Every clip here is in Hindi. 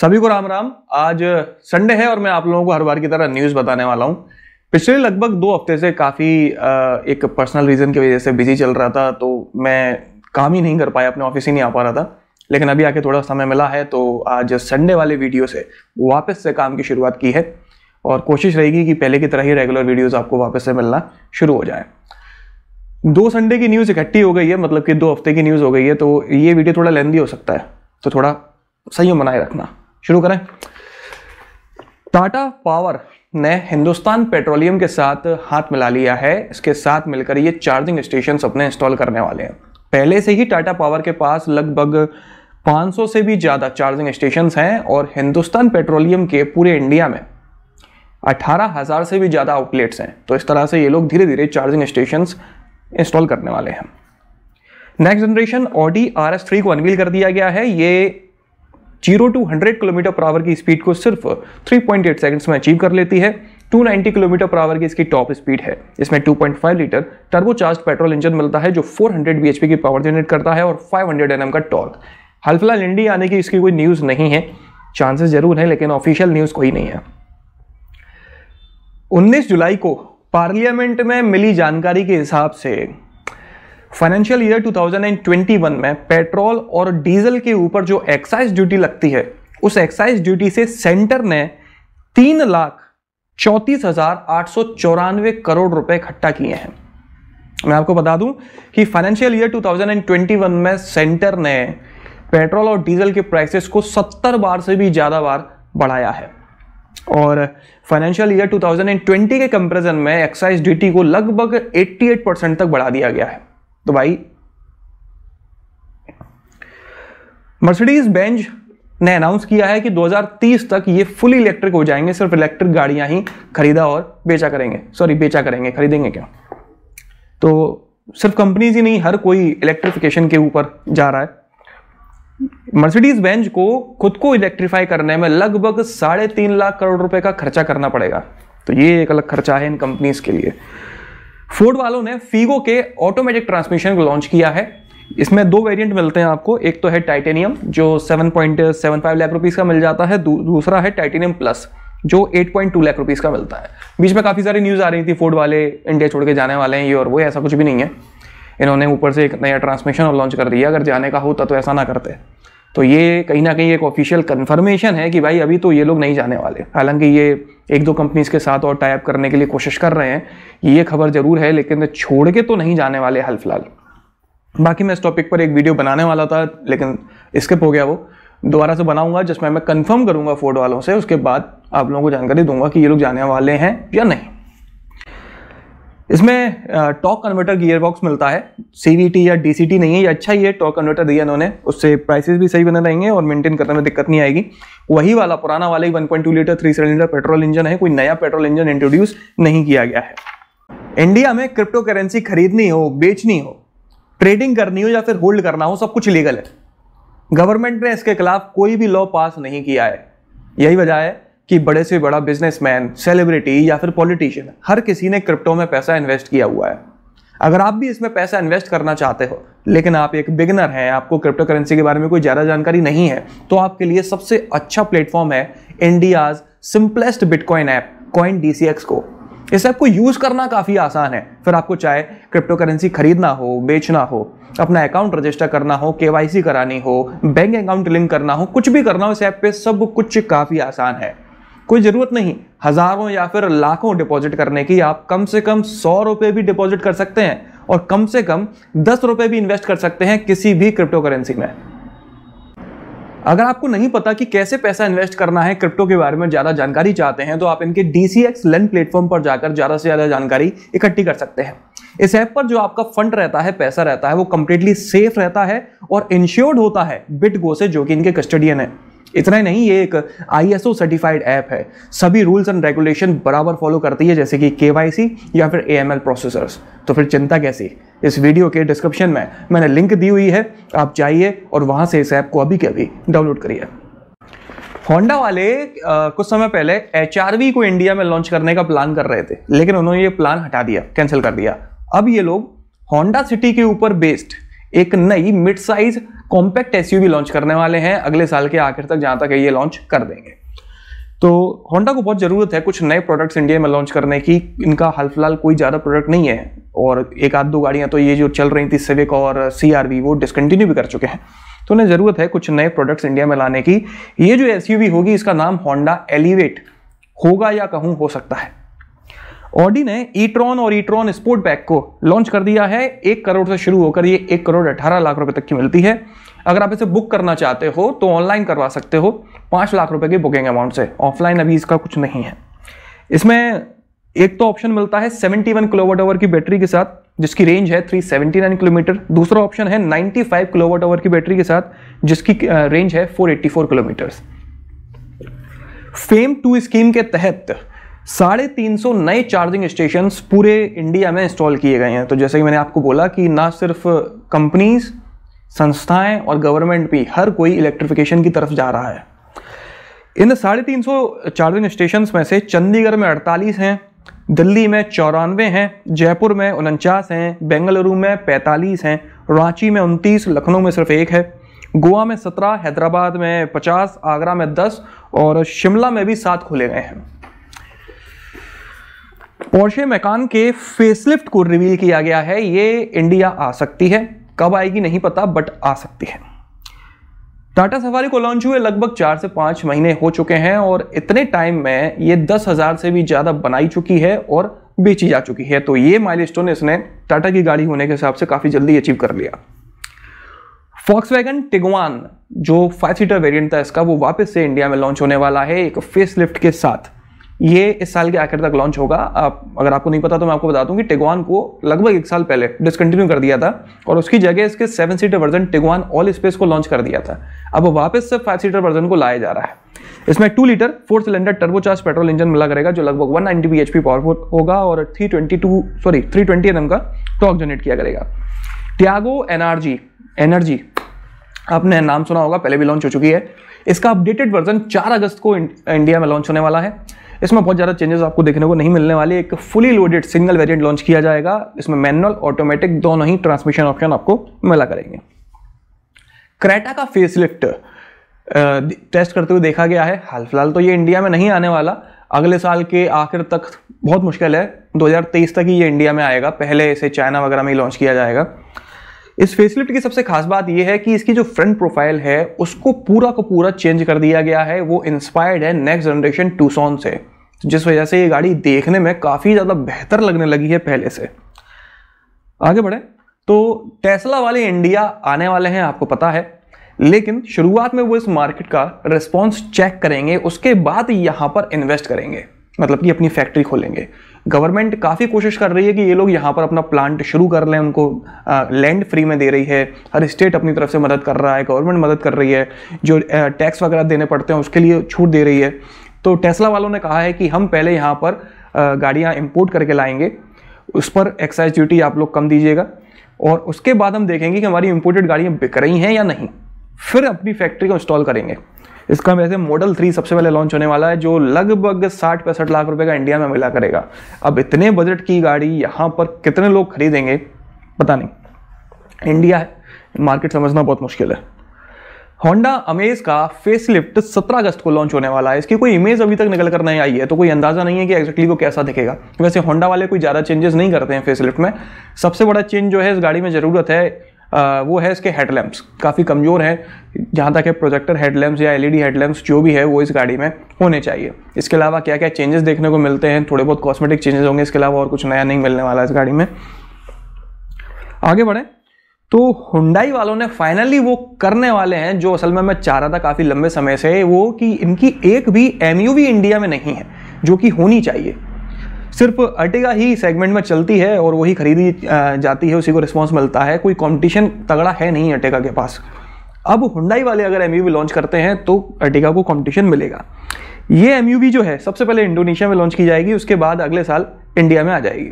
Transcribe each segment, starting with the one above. सभी को राम राम। आज संडे है और मैं आप लोगों को हर बार की तरह न्यूज़ बताने वाला हूँ। पिछले लगभग 2 हफ्ते से काफ़ी एक पर्सनल रीज़न की वजह से बिजी चल रहा था, तो मैं काम ही नहीं कर पाया, अपने ऑफिस ही नहीं आ पा रहा था। लेकिन अभी आके थोड़ा समय मिला है तो आज संडे वाले वीडियो से वापस से काम की शुरुआत की है और कोशिश रहेगी कि पहले की तरह ही रेगुलर वीडियोस आपको वापस से मिलना शुरू हो जाए। 2 संडे की न्यूज़ इकट्ठी हो गई है, मतलब कि 2 हफ्ते की न्यूज़ हो गई है, तो ये वीडियो थोड़ा लेंदी हो सकता है, तो थोड़ा संयम बनाए रखना। शुरू करें। टाटा पावर ने हिंदुस्तान पेट्रोलियम के साथ हाथ मिला लिया है। इसके साथ मिलकर ये चार्जिंग स्टेशन अपने इंस्टॉल करने वाले हैं। पहले से ही टाटा पावर के पास लगभग 500 से भी ज़्यादा चार्जिंग स्टेशंस हैं और हिंदुस्तान पेट्रोलियम के पूरे इंडिया में 18,000 से भी ज़्यादा आउटलेट्स हैं। तो इस तरह से ये लोग धीरे धीरे चार्जिंग स्टेशंस इंस्टॉल करने वाले हैं। नेक्स्ट जनरेशन ऑडी RS3 को अनवील कर दिया गया है। ये 0 to 100 km/h की स्पीड को सिर्फ 3.8 सेकंड्स में अचीव कर लेती है। 290 km/h की इसकी टॉप स्पीड है। इसमें 2.5 लीटर टर्बोचार्ज्ड पेट्रोल इंजन मिलता है जो 400 bhp की पावर जनरेट करता है और 500 Nm का टॉर्क। हाल फिलहाल इंडिया आने की इसकी कोई न्यूज़ नहीं है, चांसेस जरूर हैं लेकिन ऑफिशियल न्यूज़ कोई नहीं है। 19 जुलाई को पार्लियामेंट में मिली जानकारी के हिसाब से फाइनेंशियल ईयर 2021 में पेट्रोल और डीजल के ऊपर जो एक्साइज ड्यूटी लगती है, उस एक्साइज ड्यूटी से सेंटर ने 3,34,894 करोड़ रुपए इकट्ठा किए हैं। मैं आपको बता दूं कि फाइनेंशियल ईयर 2021 में सेंटर ने पेट्रोल और डीजल के प्राइसेस को 70 बार से भी ज़्यादा बार बढ़ाया है और फाइनेंशियल ईयर 2020 के कंपैरिजन में एक्साइज ड्यूटी को लगभग 88% तक बढ़ा दिया गया है। तो भाई, मर्सिडीज बेंज ने अनाउंस किया है कि 2030 तक ये फुल इलेक्ट्रिक हो जाएंगे। सिर्फ इलेक्ट्रिक गाड़ियां ही खरीदेंगे क्या? तो सिर्फ कंपनीज ही नहीं, हर कोई इलेक्ट्रिफिकेशन के ऊपर जा रहा है। मर्सिडीज बेंज को खुद को इलेक्ट्रीफाई करने में लगभग 3.5 लाख करोड़ रुपए का खर्चा करना पड़ेगा, तो ये एक अलग खर्चा है इन कंपनीज के लिए। फोर्ड वालों ने फीगो के ऑटोमेटिक ट्रांसमिशन को लॉन्च किया है। इसमें 2 वेरिएंट मिलते हैं आपको। एक तो है टाइटेनियम जो 7.75 लाख रुपीस का मिल जाता है, दूसरा है टाइटेनियम प्लस जो 8.2 लाख रुपीस का मिलता है। बीच में काफ़ी सारी न्यूज़ आ रही थी फोर्ड वाले इंडिया छोड़ के जाने वाले हैं, ये और वो। ऐसा कुछ भी नहीं है, इन्होंने ऊपर से एक नया ट्रांसमिशन और लॉन्च कर दिया। अगर जाने का होता तो ऐसा ना करते। तो ये कहीं ना कहीं एक ऑफिशियल कन्फर्मेशन है कि भाई अभी तो ये लोग नहीं जाने वाले। हालांकि ये 1-2 कंपनीज के साथ और टाई अप करने के लिए कोशिश कर रहे हैं, ये खबर ज़रूर है, लेकिन छोड़ के तो नहीं जाने वाले हाल फिलहाल। बाकी मैं इस टॉपिक पर एक वीडियो बनाने वाला था लेकिन स्किप हो गया, वो दोबारा से बनाऊंगा जिसमें मैं कंफर्म करूंगा फोर्ड वालों से। उसके बाद आप लोगों को जानकारी दूंगा कि ये लोग जाने वाले हैं या नहीं। इसमें टॉर्क कन्वर्टर गियरबॉक्स मिलता है, CVT या DCT नहीं है। ये अच्छा ही है, टॉर्क कन्वर्टर दिया इन्होंने, उससे प्राइसेस भी सही बने रहेंगे और मेंटेन करने में दिक्कत नहीं आएगी। वही वाला पुराना वाला ही 1.2 लीटर 3 सिलेंडर पेट्रोल इंजन है, कोई नया पेट्रोल इंजन इंट्रोड्यूस नहीं किया गया है। इंडिया में क्रिप्टो करेंसी खरीदनी हो, बेचनी हो, ट्रेडिंग करनी हो या फिर होल्ड करना हो, सब कुछ लीगल है। गवर्नमेंट ने इसके खिलाफ कोई भी लॉ पास नहीं किया है। यही वजह है कि बड़े से बड़ा बिजनेसमैन, सेलिब्रिटी या फिर पॉलिटिशियन, हर किसी ने क्रिप्टो में पैसा इन्वेस्ट किया हुआ है। अगर आप भी इसमें पैसा इन्वेस्ट करना चाहते हो लेकिन आप एक बिगिनर हैं, आपको क्रिप्टो करेंसी के बारे में कोई ज़्यादा जानकारी नहीं है, तो आपके लिए सबसे अच्छा प्लेटफॉर्म है India's simplest bitcoin app CoinDCX Go। इस ऐप को यूज़ करना काफ़ी आसान है। फिर आपको चाहे क्रिप्टो करेंसी खरीदना हो, बेचना हो, अपना अकाउंट रजिस्टर करना हो, KYC करानी हो, बैंक अकाउंट लिंक करना हो, कुछ भी करना हो, इस ऐप पे सब कुछ काफ़ी आसान है। कोई ज़रूरत नहीं हज़ारों या फिर लाखों डिपॉजिट करने की। आप कम से कम 100 रुपये भी डिपॉजिट कर सकते हैं और कम से कम 10 रुपये भी इन्वेस्ट कर सकते हैं किसी भी क्रिप्टो करेंसी में। अगर आपको नहीं पता कि कैसे पैसा इन्वेस्ट करना है, क्रिप्टो के बारे में ज़्यादा जानकारी चाहते हैं, तो आप इनके DCX Lend प्लेटफॉर्म पर जाकर ज़्यादा से ज़्यादा जानकारी इकट्ठी कर सकते हैं। इस ऐप पर जो आपका फंड रहता है, पैसा रहता है, वो कम्प्लीटली सेफ रहता है और इंश्योर्ड होता है BitGo से, जो कि इनके कस्टोडियन है। इतना ही नहीं, ये एक ISO सर्टिफाइड ऐप है, सभी रूल्स एंड रेगुलेशन बराबर फॉलो करती है, जैसे कि KYC या फिर AML प्रोसेसर्स। तो फिर चिंता कैसी। इस वीडियो के डिस्क्रिप्शन में मैंने लिंक दी हुई है, आप जाइए और वहाँ से इस ऐप को अभी के अभी डाउनलोड करिए। होंडा वाले कुछ समय पहले HRV को इंडिया में लॉन्च करने का प्लान कर रहे थे, लेकिन उन्होंने ये प्लान हटा दिया, कैंसिल कर दिया। अब ये लोग होंडा सिटी के ऊपर बेस्ड एक नई mid size compact SUV launch करने वाले हैं अगले साल के आखिर तक, जहां तक ये लॉन्च कर देंगे। तो होंडा को बहुत ज़रूरत है कुछ नए प्रोडक्ट्स इंडिया में लॉन्च करने की। इनका हाल फिलहाल कोई ज़्यादा प्रोडक्ट नहीं है, और एक आध दो गाड़ियाँ तो ये जो चल रही थी सिविक और CR-V वो डिसकंटिन्यू भी कर चुके हैं। तो उन्हें ज़रूरत है कुछ नए प्रोडक्ट्स इंडिया में लाने की। ये जो एसयूवी होगी इसका नाम होंडा एलिवेट होगा, या कहूँ हो सकता है। ऑडी ने ई-ट्रॉन और ई-ट्रॉन स्पोर्टबैक को लॉन्च कर दिया है। 1 करोड़ से शुरू होकर ये 1 करोड़ 18 लाख रुपए तक की मिलती है। अगर आप इसे बुक करना चाहते हो तो ऑनलाइन करवा सकते हो 5 लाख रुपए की बुकिंग अमाउंट से। ऑफलाइन अभी इसका कुछ नहीं है। इसमें एक तो ऑप्शन मिलता है 71 किलोवाट आवर की बैटरी के साथ, जिसकी रेंज है 379 किलोमीटर। दूसरा ऑप्शन है 95 किलोवाट आवर की बैटरी के साथ, जिसकी रेंज है 484 किलोमीटर। फेम 2 स्कीम के तहत 350 नए चार्जिंग स्टेशंस पूरे इंडिया में इंस्टॉल किए गए हैं। तो जैसे कि मैंने आपको बोला कि ना सिर्फ कंपनीज, संस्थाएं और गवर्नमेंट भी, हर कोई इलेक्ट्रिफिकेशन की तरफ जा रहा है। इन 350 चार्जिंग स्टेशंस में से चंडीगढ़ में 48 हैं, दिल्ली में 94 हैं, जयपुर में 49 हैं, बेंगलुरु में 45 हैं, रांची में 29, लखनऊ में सिर्फ 1 है, गोवा में 17, हैदराबाद में 50, आगरा में 10 और शिमला में भी 7 खोले गए हैं। पोर्शे मैकान के फेसलिफ्ट को रिवील किया गया है। ये इंडिया आ सकती है, कब आएगी नहीं पता, बट आ सकती है। टाटा सफारी को लॉन्च हुए लगभग 4 से 5 महीने हो चुके हैं और इतने टाइम में ये 10,000 से भी ज़्यादा बनाई चुकी है और बेची जा चुकी है। तो ये माइलस्टोन इसने टाटा की गाड़ी होने के हिसाब से काफ़ी जल्दी अचीव कर लिया। Volkswagen टिगवान जो 5 सीटर वेरियंट था इसका, वो वापस से इंडिया में लॉन्च होने वाला है एक फेसलिफ्ट के साथ। ये इस साल के आखिर तक लॉन्च होगा। अगर आपको नहीं पता तो मैं आपको बता दूं कि टिगवान को लगभग 1 साल पहले डिसकंटिन्यू कर दिया था और उसकी जगह इसके 7 seater version Tiguan all space को लॉन्च कर दिया था। अब वापस से 5 सीटर वर्जन को लाया जा रहा है। इसमें 2 litre 4 cylinder turbocharge petrol engine मिला करेगा, जो लगभग 190 bhp पावरफुल होगा और 320 एनएम का टॉर्क जनरेट किया करेगा। टियागो एनआरजी आपने नाम सुना होगा, पहले भी लॉन्च हो चुकी है। इसका अपडेटेड वर्जन 4 अगस्त को इंडिया में लॉन्च होने वाला है। इसमें बहुत ज़्यादा चेंजेस आपको देखने को नहीं मिलने वाले। एक fully loaded single variant launch किया जाएगा। इसमें मैनुअल ऑटोमेटिक दोनों ही ट्रांसमिशन ऑप्शन आपको मिला करेंगे। क्रेटा का फेसलिफ्ट टेस्ट करते हुए देखा गया है। हाल फिलहाल तो ये इंडिया में नहीं आने वाला, अगले साल के आखिर तक बहुत मुश्किल है, 2023 तक ही ये इंडिया में आएगा। पहले इसे चाइना वगैरह में ही लॉन्च किया जाएगा। इस फेसलिफ्ट की सबसे खास बात यह है कि इसकी जो फ्रंट प्रोफाइल है उसको पूरा का पूरा चेंज कर दिया गया है। वो इंस्पायर्ड है नेक्स्ट जनरेशन टूसॉन से, जिस वजह से ये गाड़ी देखने में काफ़ी ज़्यादा बेहतर लगने लगी है पहले से। आगे बढ़े तो टेस्ला वाले इंडिया आने वाले हैं, आपको पता है, लेकिन शुरुआत में वो इस मार्केट का रिस्पॉन्स चेक करेंगे, उसके बाद यहाँ पर इन्वेस्ट करेंगे, मतलब कि अपनी फैक्ट्री खोलेंगे। गवर्नमेंट काफ़ी कोशिश कर रही है कि ये लोग यहाँ पर अपना प्लांट शुरू कर लें। उनको लैंड फ्री में दे रही है, हर स्टेट अपनी तरफ से मदद कर रहा है, गवर्नमेंट मदद कर रही है, जो टैक्स वगैरह देने पड़ते हैं उसके लिए छूट दे रही है। तो टेस्ला वालों ने कहा है कि हम पहले यहाँ पर गाड़ियाँ इम्पोर्ट करके लाएंगे, उस पर एक्साइज ड्यूटी आप लोग कम दीजिएगा और उसके बाद हम देखेंगे कि हमारी इम्पोर्टेड गाड़ियाँ बिक रही हैं या नहीं, फिर अपनी फैक्ट्री को इंस्टॉल करेंगे। इसका वैसे मॉडल 3 सबसे पहले लॉन्च होने वाला है, जो लगभग 60-65 लाख रुपए का इंडिया में मिला करेगा। अब इतने बजट की गाड़ी यहाँ पर कितने लोग खरीदेंगे पता नहीं, इंडिया है, मार्केट समझना बहुत मुश्किल है। होंडा अमेज का फेसलिफ्ट 17 अगस्त को लॉन्च होने वाला है। इसकी कोई इमेज अभी तक निकल कर नहीं आई है, तो कोई अंदाज़ा नहीं है कि एक्जैक्टली वो कैसा दिखेगा। वैसे होंडा वाले कोई ज़्यादा चेंजेस नहीं करते हैं फेसलिफ्ट में। सबसे बड़ा चेंज जो है इस गाड़ी में ज़रूरत है वो है इसके हेडलैम्प्स, काफ़ी कमज़ोर है। जहाँ तक है प्रोजेक्टर हेडलैम्प्स या एलईडी हेडलैम्प्स जो भी है वो इस गाड़ी में होने चाहिए। इसके अलावा क्या क्या चेंजेस देखने को मिलते हैं, थोड़े बहुत कॉस्मेटिक चेंजेस होंगे, इसके अलावा और कुछ नया नहीं मिलने वाला इस गाड़ी में। आगे बढ़ें तो हुंडई वालों ने फाइनली वो करने वाले हैं जो असल में मैं चाह रहा था काफ़ी लंबे समय से, वो कि इनकी एक भी एमयूवी इंडिया में नहीं है, जो कि होनी चाहिए। सिर्फ अर्टिगा ही सेगमेंट में चलती है और वही खरीदी जाती है, उसी को रिस्पांस मिलता है, कोई कंपटीशन तगड़ा है नहीं अर्टिगा के पास। अब हुंडई वाले अगर एमयूवी लॉन्च करते हैं तो अर्टिगा को कंपटीशन मिलेगा। ये एमयूवी जो है सबसे पहले इंडोनेशिया में लॉन्च की जाएगी, उसके बाद अगले साल इंडिया में आ जाएगी।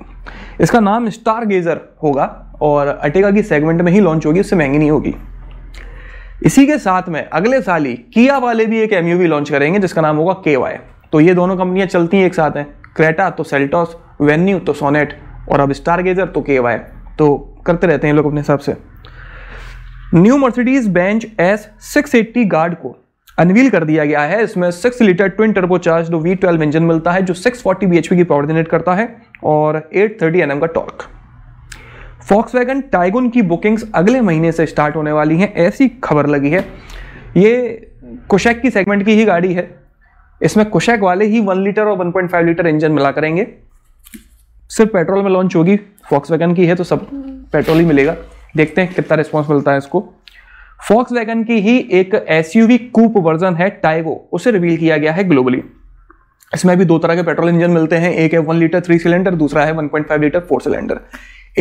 इसका नाम स्टारगेजर होगा और अर्टिगा की सेगमेंट में ही लॉन्च होगी, उससे महंगी नहीं होगी। इसी के साथ में अगले साल ही किया वाले भी एक एमयूवी लॉन्च करेंगे जिसका नाम होगा KY। तो ये दोनों कंपनियाँ चलती हैं एक साथ हैं, क्रेटा तो सेल्टॉस, वेन्यू तो सोनेट और अब स्टारगेजर तो KY। तो करते रहते हैं लोग अपने हिसाब से। New Mercedes Benz S 680 guard को अनवील कर दिया गया है। इसमें 6 litre twin turbocharge V12 engine मिलता है जो 640 bhp की पावर जनरेट करता है और 830 Nm का टॉर्क। Volkswagen टाइगन की बुकिंग्स अगले महीने से स्टार्ट होने वाली हैं, ऐसी खबर लगी है। ये कुशेक की सेगमेंट की ही गाड़ी है, इसमें कुशेक वाले ही 1 लीटर और 1.5 लीटर इंजन मिला करेंगे। सिर्फ पेट्रोल में लॉन्च होगी, Volkswagen की है तो सब पेट्रोल ही मिलेगा। देखते हैं कितना रिस्पॉन्स मिलता है इसको। Volkswagen की ही एक एसयूवी कूप वर्जन है टाइगो, उसे रिवील किया गया है ग्लोबली। इसमें भी दो तरह के पेट्रोल इंजन मिलते हैं, एक है 1 लीटर 3 सिलेंडर, दूसरा है 1.5 लीटर 4 सिलेंडर।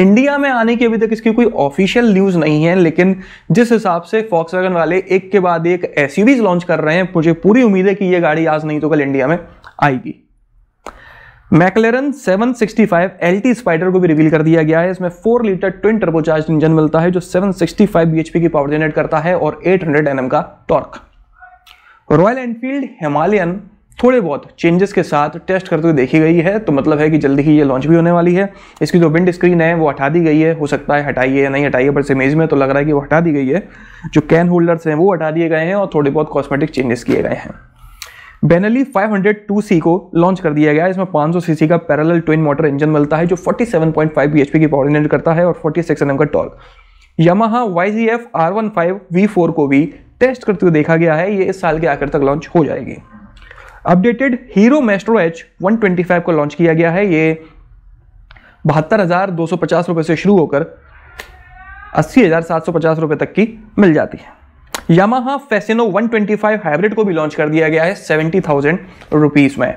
इंडिया में आने की अभी तक इसकी कोई ऑफिशियल न्यूज नहीं है, लेकिन जिस हिसाब से Volkswagen वाले एक के बाद एक एसयूवीज लॉन्च कर रहे हैं, मुझे पूरी उम्मीद है कि यह गाड़ी आज नहीं तो कल इंडिया में आएगी। मैकलेरन 765 LT स्पाइडर को भी रिवील कर दिया गया है। इसमें 4 लीटर ट्विन टर्बोचार्ज इंजन मिलता है जो 765 bhp की पावर जनरेट करता है और 800 Nm का टॉर्क। रॉयल एनफील्ड हिमालयन थोड़े बहुत चेंजेस के साथ टेस्ट करते हुए देखी गई है, तो मतलब है कि जल्दी ही ये लॉन्च भी होने वाली है। इसकी जो विंड स्क्रीन है वो हटा दी गई है, हो सकता है हटाइए या नहीं हटाइए, पर इस इमेज में तो लग रहा है कि वो हटा दी गई है। जो कैन होल्डर्स हैं वो हटा दिए गए हैं और थोड़े बहुत कॉस्मेटिक चेंजेस किए गए हैं। बेनेली 502C को लॉन्च कर दिया गया है। इसमें 500 सीसी का पैरेलल ट्विन मोटर इंजन मिलता है जो 47.5 bhp की पावर जनरेट करता है और 46 Nm का टॉर्क। यामाहा YZF-R15 V4 को भी टेस्ट करते हुए देखा गया है, ये इस साल के आखिर तक लॉन्च हो जाएगी। अपडेटेड हीरो मैस्ट्रो H125 को लॉन्च किया गया है। ये 72,250 रुपये से शुरू होकर 80,750 रुपये तक की मिल जाती है। यामाहा फैसिनो 125 हाइब्रिड को भी लॉन्च कर दिया गया है 70,000 रुपीस में।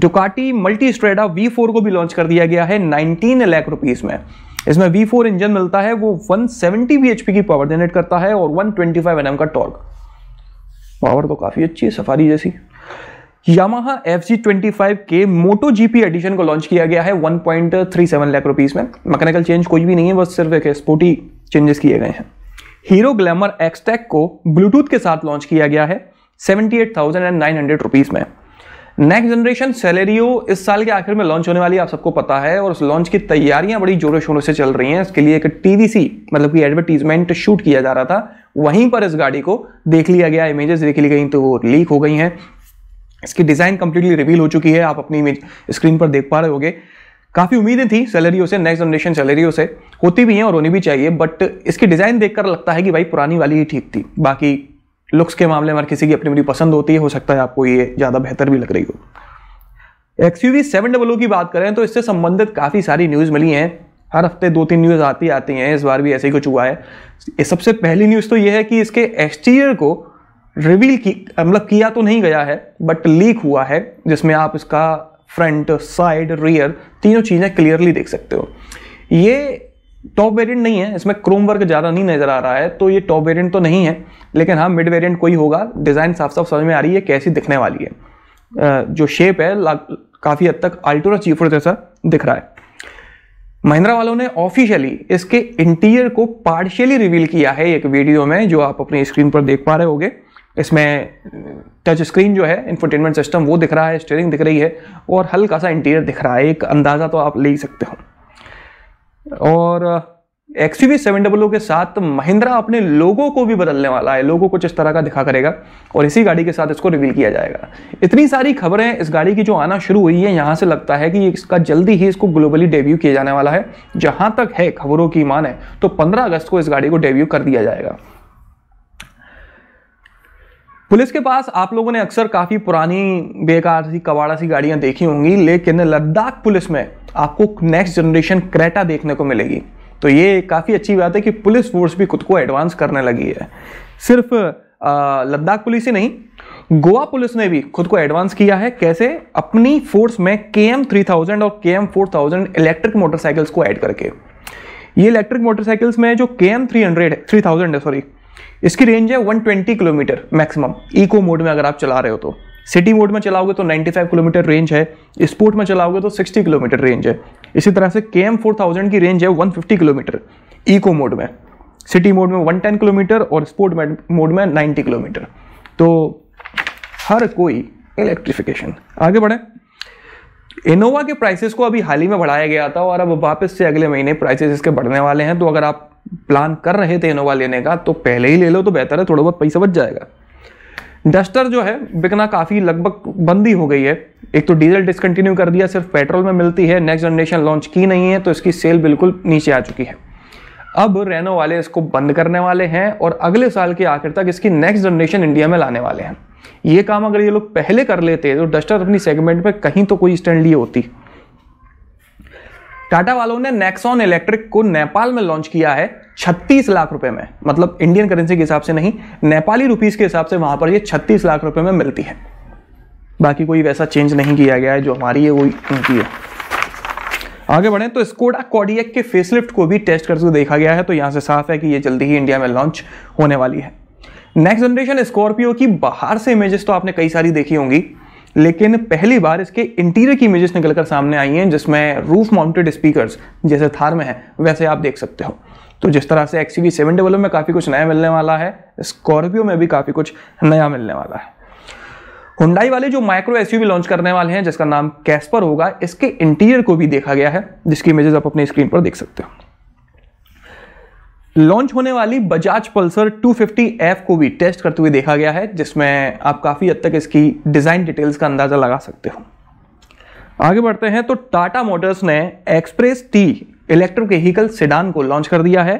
डुकाटी मल्टीस्ट्राडा V4 को भी लॉन्च कर दिया गया है 19 लाख रुपीस में। इसमें V4 इंजन मिलता है, वो 170 bhp की पावर जनरेट करता है और 125 Nm का टॉर्क। पावर तो काफ़ी अच्छी है, सफारी जैसी। यामाहा FG25 के मोटो GP एडिशन को लॉन्च किया गया है 1.37 लाख रुपीस में। मैकेनिकल चेंज कोई भी नहीं है, बस सिर्फ एक स्पोर्टी चेंजेस किए गए हैं। हीरो ग्लैमर एक्सटेक को ब्लूटूथ के साथ लॉन्च किया गया है 78,900 रुपीस में। नेक्स्ट जनरेशन सेलेरियो इस साल के आखिर में लॉन्च होने वाली, आप सबको पता है, और उस लॉन्च की तैयारियां बड़ी जोरों शोरों से चल रही हैं। इसके लिए एक TVC मतलब कि एडवर्टीजमेंट शूट किया जा रहा था, वहीं पर इस गाड़ी को देख लिया गया, इमेजेस देख ली गई तो वो लीक हो गई हैं। इसकी डिज़ाइन कंप्लीटली रिवील हो चुकी है, आप अपनी इमेज स्क्रीन पर देख पा रहे होगे। काफ़ी उम्मीदें थी सेलेरियो से, नेक्स्ट जनरेशन सेलेरियो से, होती भी हैं और होनी भी चाहिए, बट इसकी डिज़ाइन देखकर लगता है कि भाई पुरानी वाली ही ठीक थी। बाकी लुक्स के मामले में किसी की अपनी अपनी पसंद होती है, हो सकता है आपको ये ज़्यादा बेहतर भी लग रही हो। XUV700 की बात करें तो इससे संबंधित काफ़ी सारी न्यूज़ मिली हैं, हर हफ्ते 2-3 न्यूज़ आती हैं, इस बार भी ऐसे ही कुछ हुआ है। सबसे पहली न्यूज़ तो ये है कि इसके एक्सटीरियर को रिवील किया तो नहीं गया है बट लीक हुआ है, जिसमें आप इसका फ्रंट, साइड, रियर तीनों चीज़ें क्लियरली देख सकते हो। ये टॉप वेरिएंट नहीं है, इसमें क्रोम वर्क ज़्यादा नहीं नज़र आ रहा है, तो ये टॉप वेरिएंट तो नहीं है, लेकिन हाँ मिड वेरिएंट कोई होगा। डिज़ाइन साफ साफ समझ में आ रही है कैसी दिखने वाली है, जो शेप है काफ़ी हद तक अल्टोरा G4 जैसा दिख रहा है। महिंद्रा वालों ने ऑफिशियली इसके इंटीरियर को पार्शियली रिवील किया है एक वीडियो में, जो आप अपनी स्क्रीन पर देख पा रहे होगे। इसमें टच स्क्रीन जो है, इंफोटेनमेंट सिस्टम वो दिख रहा है, स्टीयरिंग दिख रही है और हल्का सा इंटीरियर दिख रहा है, एक अंदाज़ा तो आप ले ही सकते हो। और XUV700 के साथ महिंद्रा अपने लोगों को भी बदलने वाला है, लोगों कुछ इस तरह का दिखा करेगा और इसी गाड़ी के साथ इसको रिवील किया जाएगा। इतनी सारी खबरें इस गाड़ी की जो आना शुरू हुई है, यहाँ से लगता है कि इसका जल्दी ही इसको ग्लोबली डेब्यू किया जाने वाला है। जहाँ तक है खबरों की माने तो 15 अगस्त को इस गाड़ी को डेब्यू कर दिया जाएगा। पुलिस के पास आप लोगों ने अक्सर काफ़ी पुरानी बेकार सी कबाड़ा सी गाड़ियां देखी होंगी, लेकिन लद्दाख पुलिस में आपको नेक्स्ट जनरेशन क्रेटा देखने को मिलेगी। तो ये काफ़ी अच्छी बात है कि पुलिस फोर्स भी खुद को एडवांस करने लगी है। सिर्फ लद्दाख पुलिस ही नहीं, गोवा पुलिस ने भी खुद को एडवांस किया है। कैसे? अपनी फोर्स में KM 3000 और KM 4000 इलेक्ट्रिक मोटरसाइकिल्स को ऐड करके। ये इलेक्ट्रिक मोटरसाइकिल्स में जो KM 3000 है, सॉरी, इसकी रेंज है 120 किलोमीटर मैक्सिमम। इको मोड में अगर आप चला रहे हो तो, सिटी मोड में चलाओगे तो 95 किलोमीटर रेंज है, स्पोर्ट में चलाओगे तो 60 किलोमीटर रेंज है। इसी तरह से KM 4000 की रेंज है 150 किलोमीटर इको मोड में, सिटी मोड में 110 किलोमीटर और स्पोर्ट मोड में 90 किलोमीटर। तो हर कोई इलेक्ट्रिफिकेशन। आगे बढ़ें, इनोवा के प्राइसेस को अभी हाल ही में बढ़ाया गया था और अब वापस से अगले महीने प्राइसेस इसके बढ़ने वाले हैं। तो अगर आप प्लान कर रहे थे इनोवा लेने का तो पहले ही ले लो तो बेहतर है, थोड़ा बहुत पैसा बच जाएगा। डस्टर जो है बिकना काफ़ी लगभग बंदी हो गई है, एक तो डीजल डिसकंटिन्यू कर दिया, सिर्फ पेट्रोल में मिलती है, नेक्स्ट जनरेशन लॉन्च की नहीं है तो इसकी सेल बिल्कुल नीचे आ चुकी है। अब रेनो वाले इसको बंद करने वाले हैं और अगले साल के आखिर तक इसकी नेक्स्ट जनरेशन इंडिया में लाने वाले हैं। ये काम अगर ये लोग पहले कर लेते तो डस्टर अपनी सेगमेंट में कहीं तो कोई स्टैंड लिए होती। टाटा वालों ने नेक्सॉन इलेक्ट्रिक को नेपाल में लॉन्च किया है 36 लाख रुपए में, मतलब इंडियन करेंसी के हिसाब से नहीं, नेपाली रुपीस के हिसाब से वहां पर ये 36 लाख रुपए में मिलती है। बाकी कोई वैसा चेंज नहीं किया गया है, जो हमारी है वो उनकी है। आगे बढ़ें तो स्कोडा कॉडियक के फेसलिफ्ट को भी टेस्ट करके देखा गया है तो यहाँ से साफ है कि ये जल्दी ही इंडिया में लॉन्च होने वाली है। नेक्स्ट जनरेशन स्कॉर्पियो की बाहर से इमेजेस तो आपने कई सारी देखी होंगी, लेकिन पहली बार इसके इंटीरियर की इमेजेस निकलकर सामने आई हैं जिसमें रूफ माउंटेड स्पीकर्स जैसे थार में है वैसे आप देख सकते हो। तो जिस तरह से XUV700 में काफ़ी कुछ नया मिलने वाला है, स्कॉर्पियो में भी काफ़ी कुछ नया मिलने वाला है। हुंडई वाले जो माइक्रो एसयूवी लॉन्च करने वाले हैं जिसका नाम कैस्पर होगा, इसके इंटीरियर को भी देखा गया है जिसकी इमेजेस आप अपने स्क्रीन पर देख सकते हो। लॉन्च होने वाली बजाज पल्सर 250F को भी टेस्ट करते हुए देखा गया है जिसमें आप काफ़ी हद तक इसकी डिज़ाइन डिटेल्स का अंदाज़ा लगा सकते हो। आगे बढ़ते हैं तो टाटा मोटर्स ने Xpres T electric vehicle sedan को लॉन्च कर दिया है।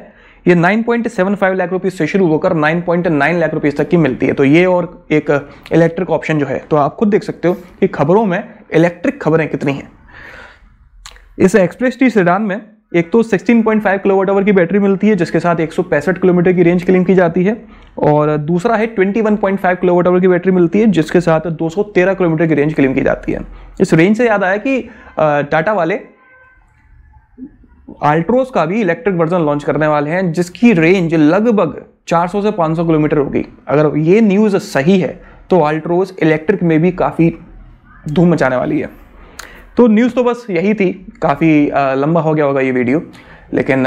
ये 9.75 लाख रुपीस से शुरू होकर 9.9 लाख रुपीस तक की मिलती है। तो ये और एक इलेक्ट्रिक ऑप्शन जो है, तो आप खुद देख सकते हो कि खबरों में इलेक्ट्रिक खबरें कितनी हैं। इस एक्सप्रेस टी सेडान में एक तो 16.5 किलोवाट आवर की बैटरी मिलती है जिसके साथ 165 किलोमीटर की रेंज क्लेम की जाती है, और दूसरा है 21.5 किलोवाट आवर की बैटरी मिलती है जिसके साथ 213 किलोमीटर की रेंज क्लेम की जाती है। इस रेंज से याद आया कि टाटा वाले अल्ट्रोस का भी इलेक्ट्रिक वर्जन लॉन्च करने वाले हैं जिसकी रेंज लगभग 400 से 500 किलोमीटर होगी। अगर ये न्यूज़ सही है तो अल्ट्रोस इलेक्ट्रिक में भी काफ़ी धूम मचाने वाली है। तो न्यूज़ तो बस यही थी, काफ़ी लंबा हो गया होगा ये वीडियो, लेकिन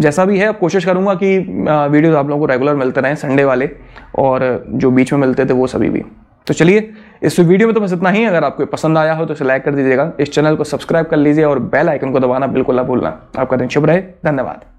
जैसा भी है अब कोशिश करूँगा कि वीडियोज़ आप लोगों को रेगुलर मिलते रहें, संडे वाले और जो बीच में मिलते थे वो सभी भी। तो चलिए इस वीडियो में तो बस इतना ही। अगर आपको पसंद आया हो तो इसे लाइक कर दीजिएगा, इस चैनल को सब्सक्राइब कर लीजिए और बेल आइकन को दबाना बिल्कुल ना भूलना। आपका दिन शुभ रहे, धन्यवाद।